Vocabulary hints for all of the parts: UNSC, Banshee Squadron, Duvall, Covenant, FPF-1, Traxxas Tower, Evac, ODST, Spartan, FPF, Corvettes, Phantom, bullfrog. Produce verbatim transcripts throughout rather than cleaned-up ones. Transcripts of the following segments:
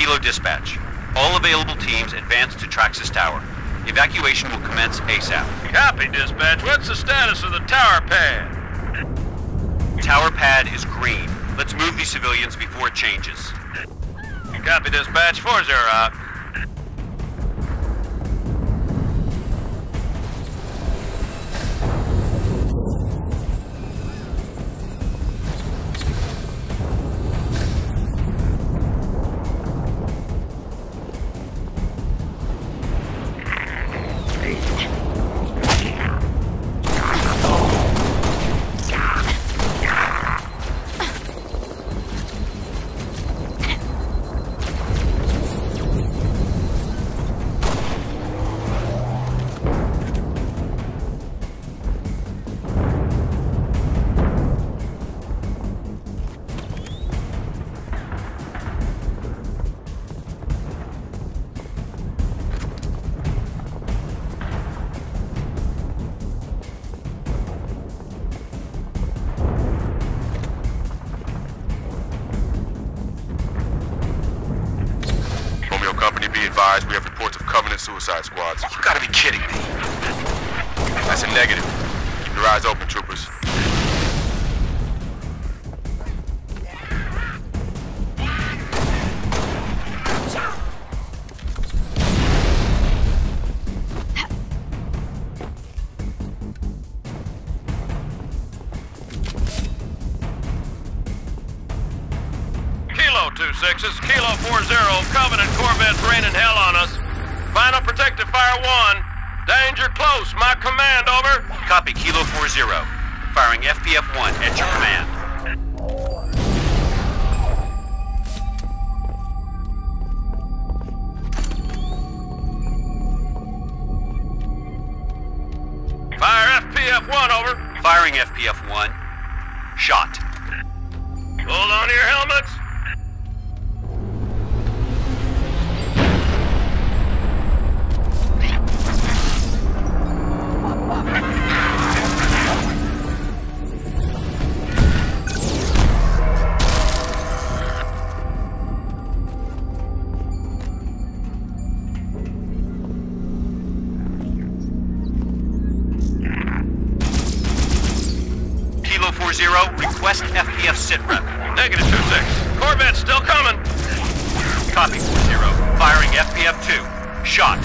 Kilo dispatch. All available teams advance to Traxxas Tower. Evacuation will commence ASAP. Copy, dispatch. What's the status of the tower pad? Tower pad is green. Let's move these civilians before it changes. Copy, dispatch. four zero out. We have reports of Covenant suicide squads. You gotta be kidding me. That's a negative. Keep your eyes open, troopers. Kilo two six, this is Kilo four zero, Covenant Corvettes raining hell on us. Final protective fire one. Danger close, my command, over. Copy, Kilo four zero. Firing F P F one at your command. Fire F P F one, over. Firing F P F one. Shot. Hold on to your helmets. Request F P F sit rep. Negative two six. Corvette still coming. Copy four zero. Firing F P F two. Shot.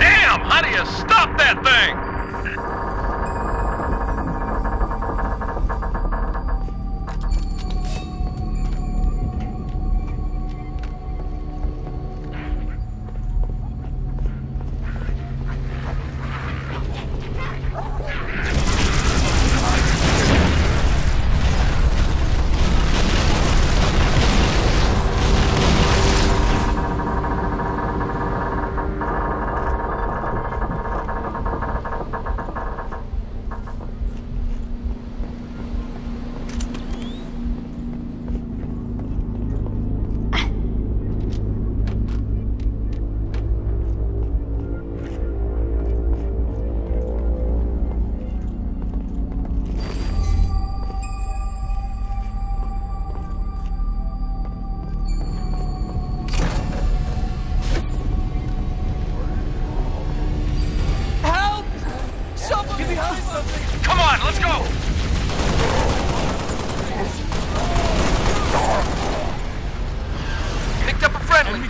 Damn! How do you stop that thing? Come on, let's go! Picked up a friendly.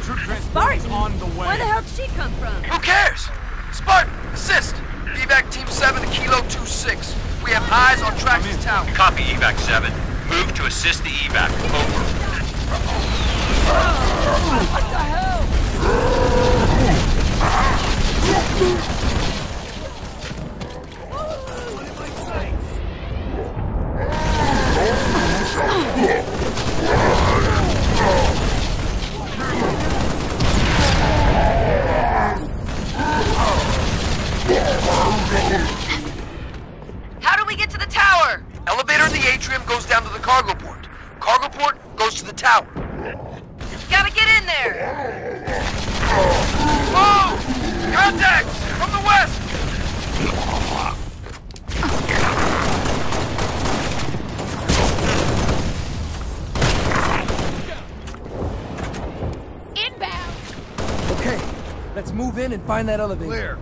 Spartan! On the way. Where the hell did she come from? Who cares? Spartan, assist! Evac Team seven to Kilo two six. We have eyes on Traxxas Tower. Copy, Evac seven. Move to assist the evac. Over. What the hell? How do we get to the tower? Elevator in the atrium goes down to the cargo port. Cargo port goes to the tower. Gotta get in there! Whoa! Contacts! From the west! Let's move in and find that elevator. Clear.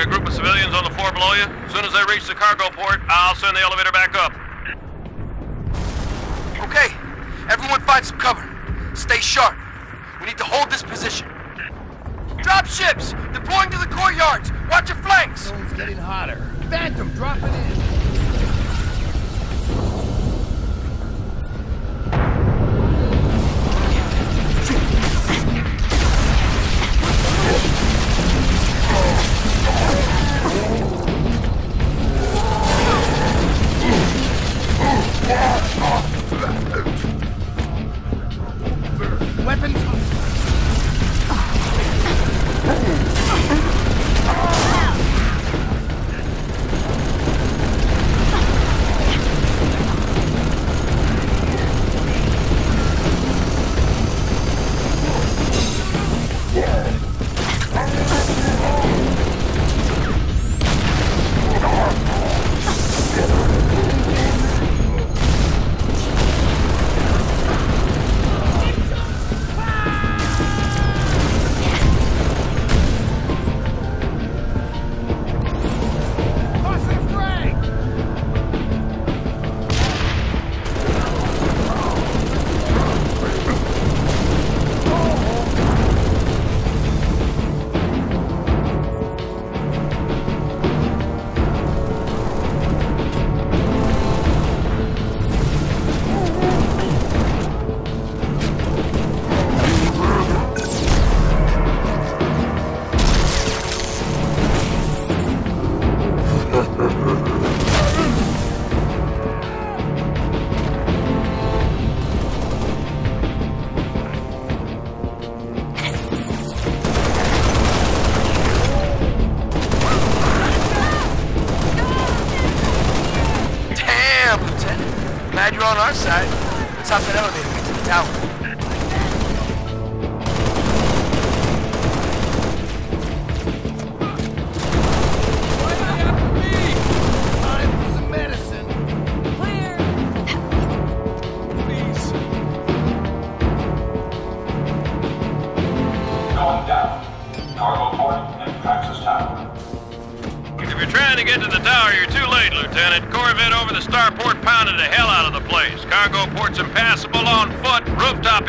A group of civilians on the floor below you. As soon as they reach the cargo port, I'll send the elevator back up. Okay, everyone find some cover. Stay sharp. We need to hold this position. Drop ships! Deploying to the courtyards! Watch your flanks! It's getting hotter. Phantom, drop it in!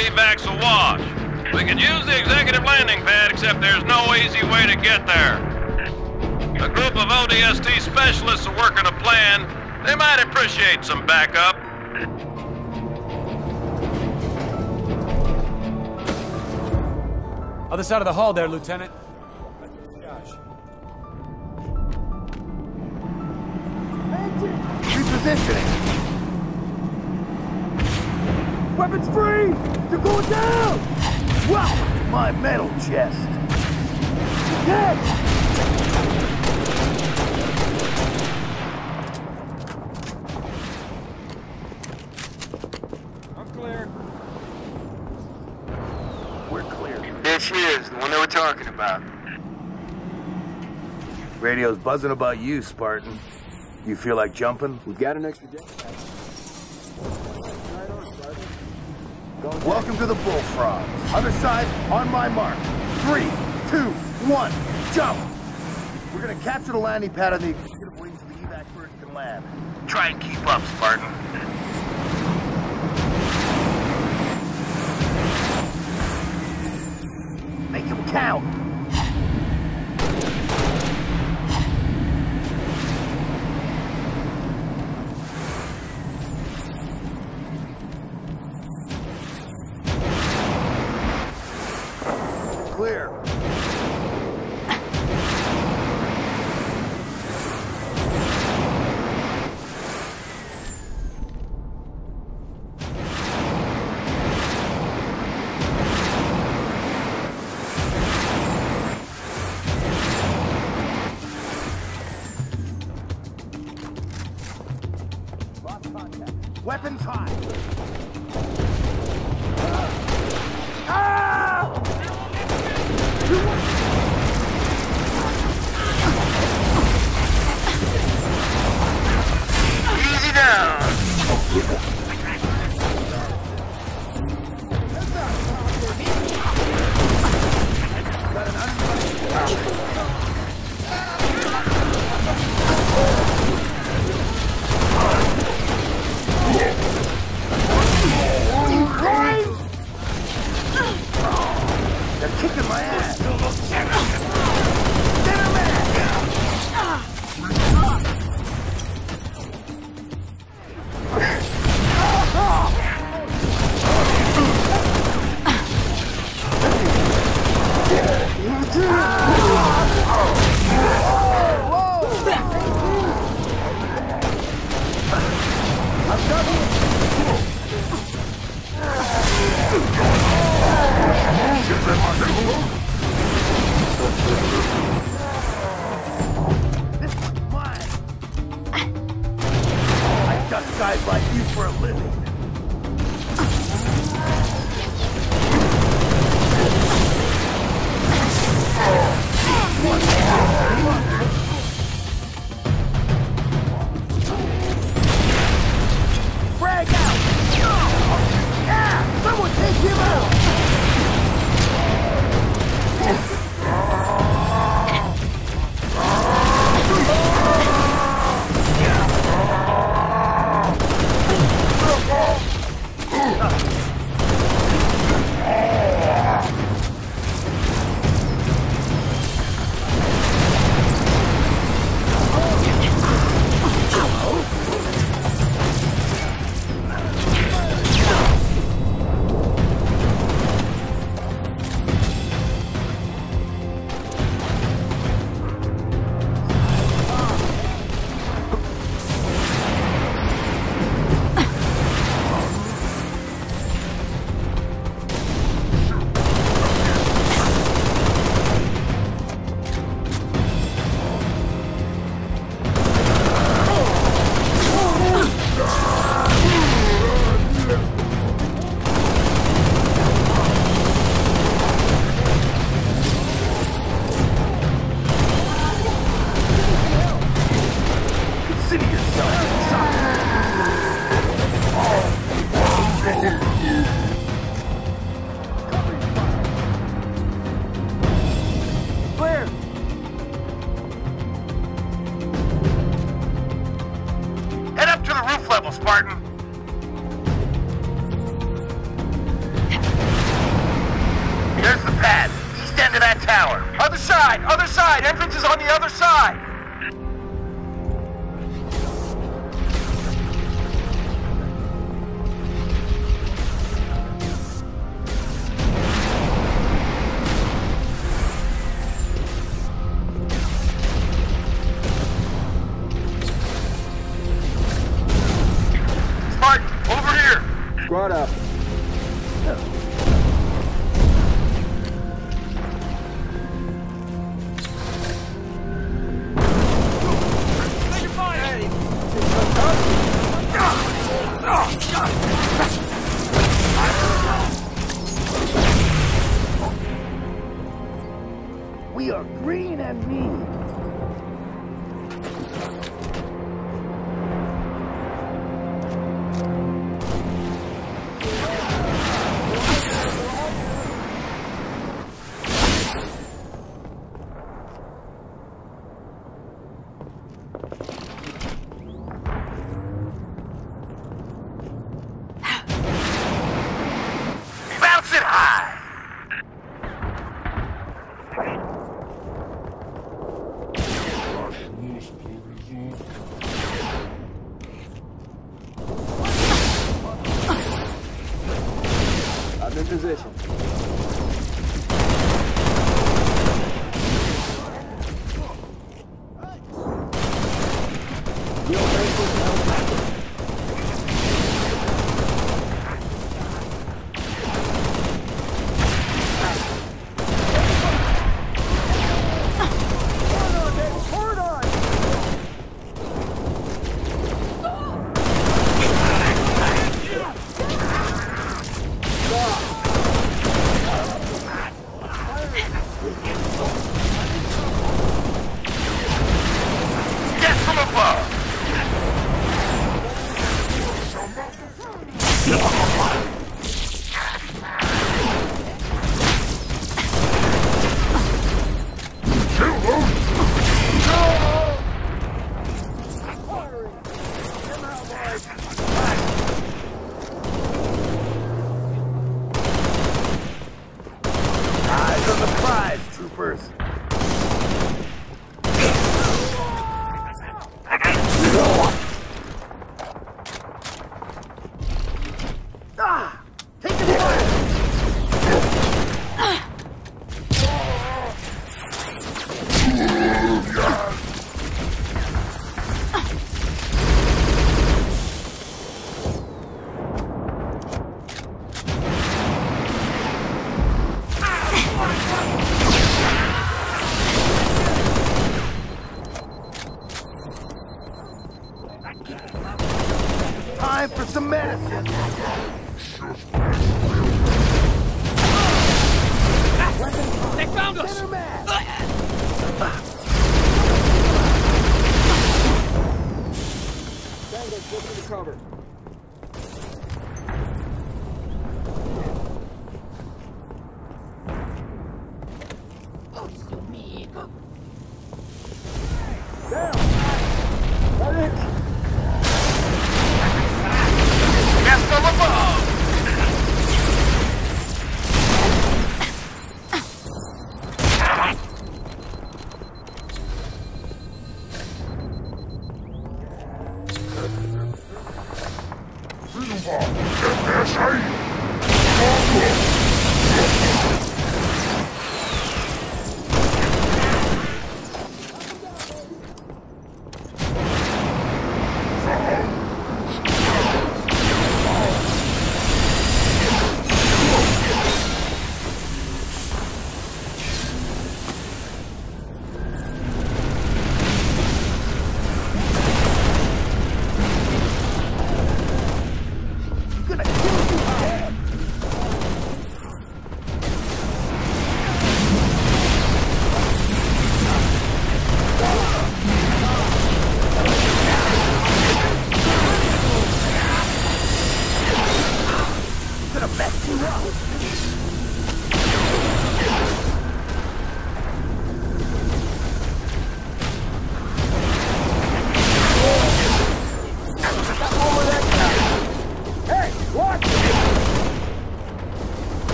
Evac's awash. We can use the executive landing pad, except there's no easy way to get there. A group of O D S T specialists are working a plan. They might appreciate some backup. Other side of the hall there, Lieutenant. Gosh. Repositioning. Weapons free! You're going down! Wow! My metal chest. Dead! She is, the one they were talking about. Radio's buzzing about you, Spartan. You feel like jumping? We've got an extra day. Welcome to the bullfrog. Other side, on my mark. Three, two, one, jump! We're gonna capture the landing pad on the executive wings of the evac where it can land. Try and keep up, Spartan. Make him count! Clear! Weapons high. Ah! Easy down. They're kicking my ass! Get him back! I'm done here! This one's mine! I duck guys like you for a living. Frag out! Yeah! Someone take him out! side! Other side! Entrance is on the other side!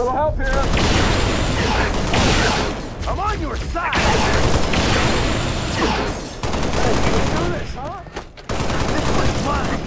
Little help here, little help here! I'm on your side! You do this, huh? This one's mine!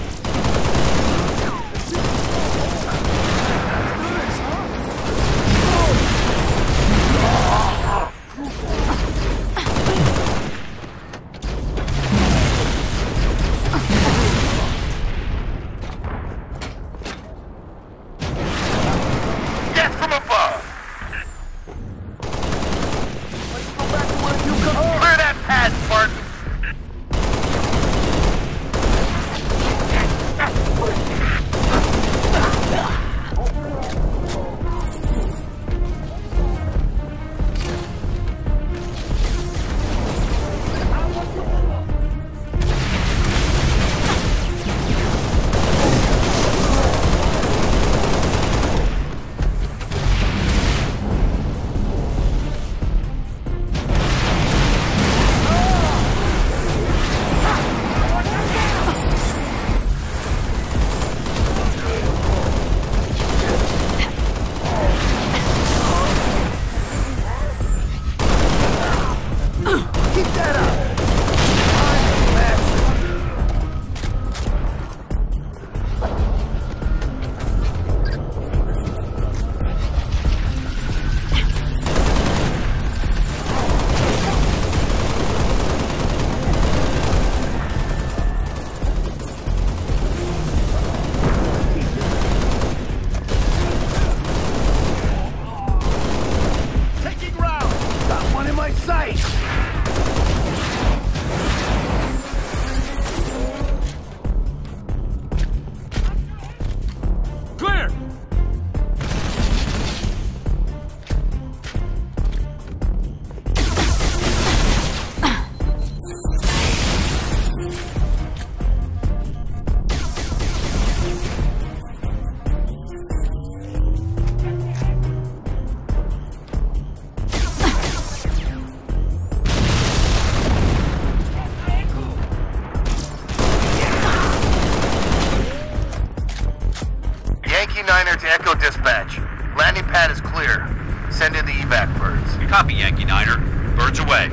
Dispatch. Landing pad is clear. Send in the evac birds. Copy, Yankee Niner. Birds away.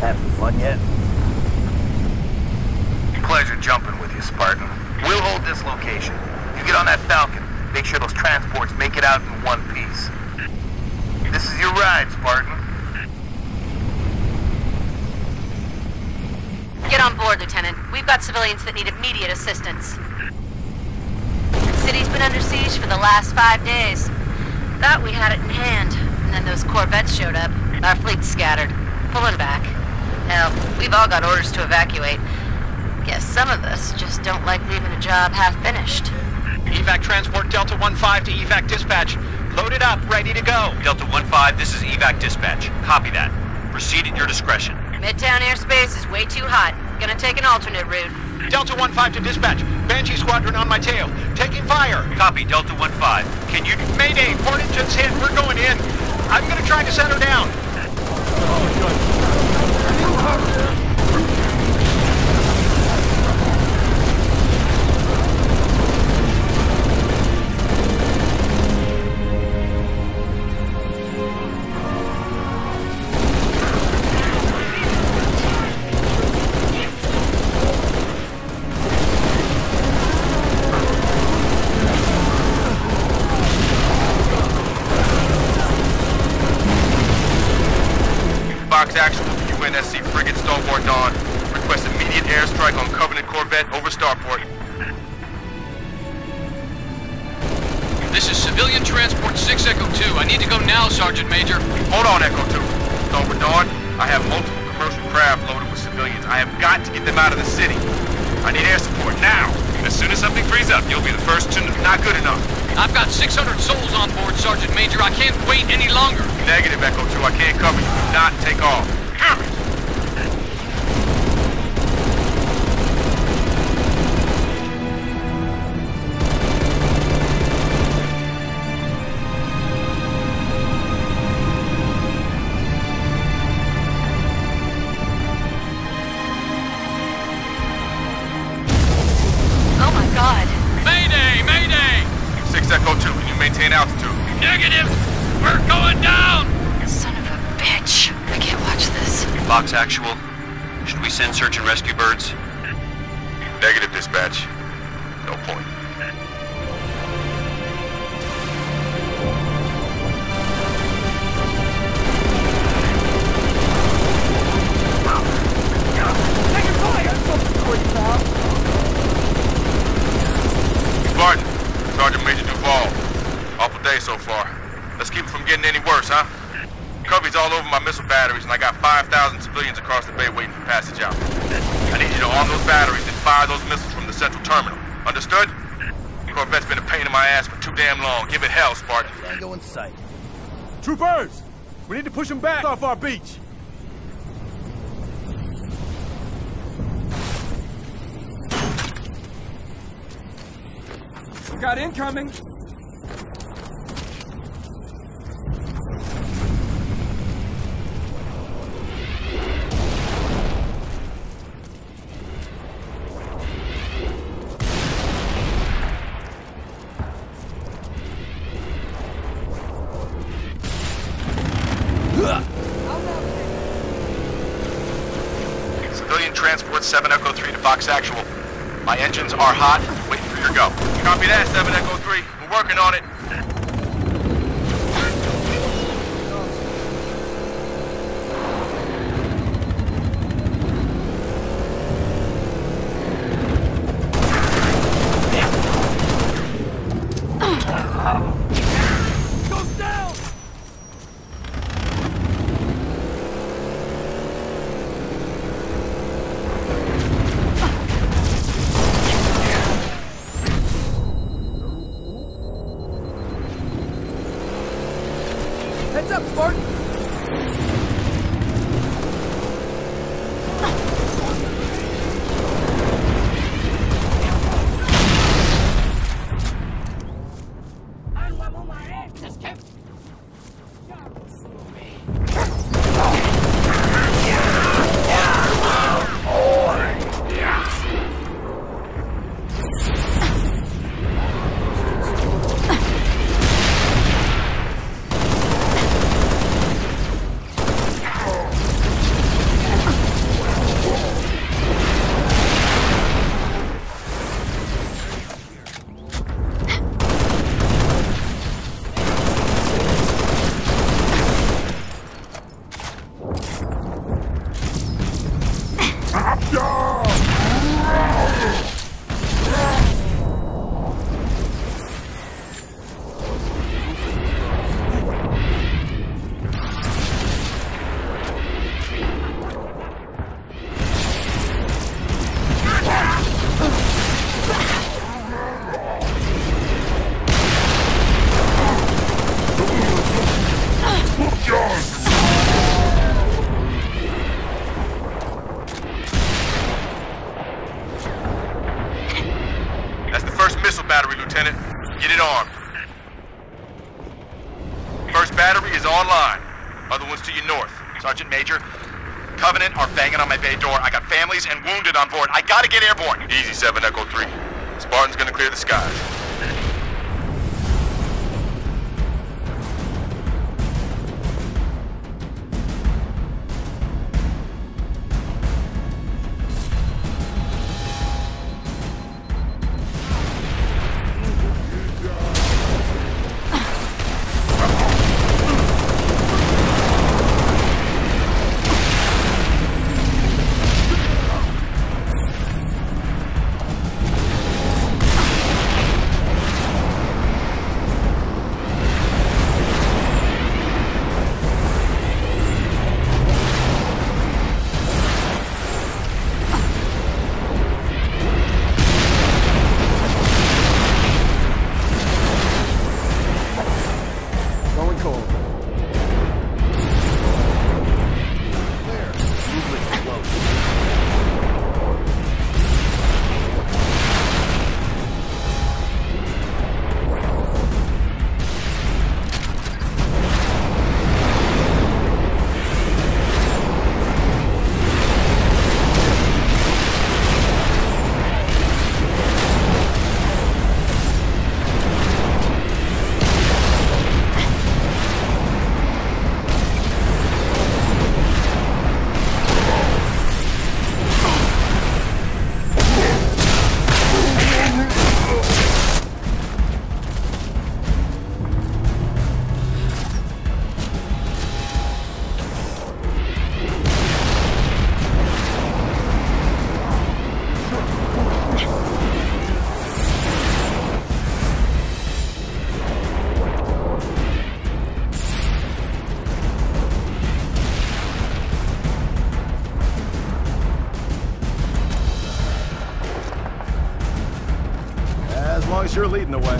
Having fun yet? Pleasure jumping with you, Spartan. We'll hold this location. You get on that Falcon. Make sure those transports make it out in one piece. This is your ride, Spartan. Get on board, Lieutenant. We've got civilians that need immediate assistance. The city's been under siege for the last five days. Thought we had it in hand, and then those Corvettes showed up. Our fleet's scattered, pulling back. Hell, we've all got orders to evacuate. Guess some of us just don't like leaving a job half-finished. Evac transport Delta one five to Evac Dispatch. Loaded up, ready to go. Delta one five, this is Evac Dispatch. Copy that. Proceed at your discretion. Midtown airspace is way too hot. Gonna take an alternate route. Delta one five to Dispatch. Banshee Squadron on my tail. Taking fire. Copy, Delta one five. Can you... Mayday, port engine's hit. We're going in. I'm gonna try to set her down. Oh, good. Actual U N S C frigate Starboard Dawn. Request immediate airstrike on Covenant Corvette over Starport. This is Civilian Transport six Echo two. I need to go now, Sergeant Major. Hold on, Echo two. Starboard Dawn, I have multiple commercial craft loaded with civilians. I have got to get them out of the city. I need air support now. As soon as something frees up, you'll be the first to... Not good enough. I've got six hundred souls on board, Sergeant Major. I can't wait any longer. Negative, Echo two. I can't cover you. Do not take off. Damn it! Echo two, can you maintain altitude? Negative! We're going down! Son of a bitch. I can't watch this. Box actual. Should we send search and rescue birds? Negative, dispatch. No point. Sergeant Major Duvall. Awful day so far. Let's keep it from getting any worse, huh? Covey's all over my missile batteries, and I got five thousand civilians across the bay waiting for passage out. I need you to arm those batteries and fire those missiles from the central terminal. Understood? Corvette's been a pain in my ass for too damn long. Give it hell, Spartan. Go in sight. Troopers! We need to push them back off our beach! Got incoming! Civilian transport seven Echo three to Fox Actual. My engines are hot, waiting for your go. Copy that, seven Echo three. We're working on it. Covenant are banging on my bay door. I got families and wounded on board. I gotta get airborne. Easy, seven Echo three. Spartan's gonna clear the skies. in the way.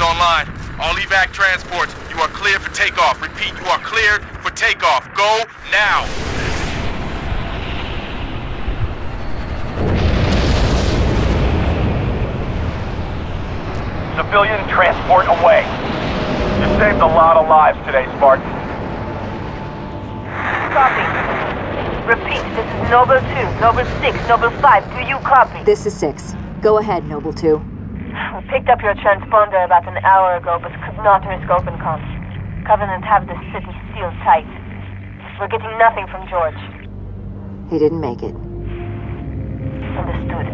Online. All Evac transports, you are cleared for takeoff. Repeat, you are cleared for takeoff. Go now. Civilian transport away. You saved a lot of lives today, Spartan. Copy. Repeat, this is Noble two, Noble six, Noble five. Do you copy? This is six. Go ahead, Noble two. picked up your transponder about an hour ago, but could not risk open comms. Covenant have the city sealed tight. We're getting nothing from George. He didn't make it. Understood.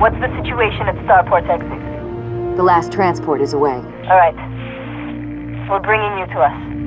What's the situation at Starport exit? The last transport is away. All right. We're bringing you to us.